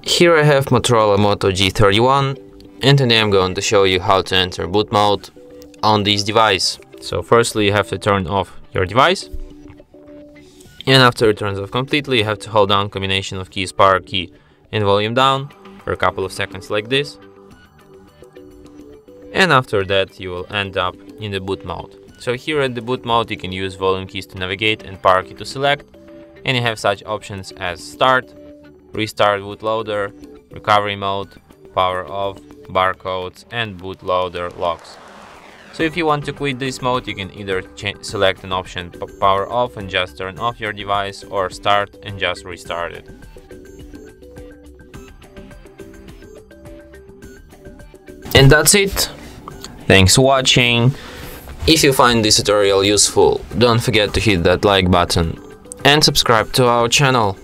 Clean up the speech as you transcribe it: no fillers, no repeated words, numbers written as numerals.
Here I have Motorola Moto G31, and today I'm going to show you how to enter boot mode on this device. So firstly you have to turn off your device, and after it turns off completely you have to hold down combination of keys power key and volume down for a couple of seconds like this, and after that you will end up in the boot mode. So here at the boot mode you can use volume keys to navigate and power key to select, and you have such options as start, restart bootloader, recovery mode, power off, barcodes and bootloader locks. So if you want to quit this mode you can either select an option power off and just turn off your device, or start and just restart it. And that's it. Thanks for watching. If you find this tutorial useful, don't forget to hit that like button and subscribe to our channel.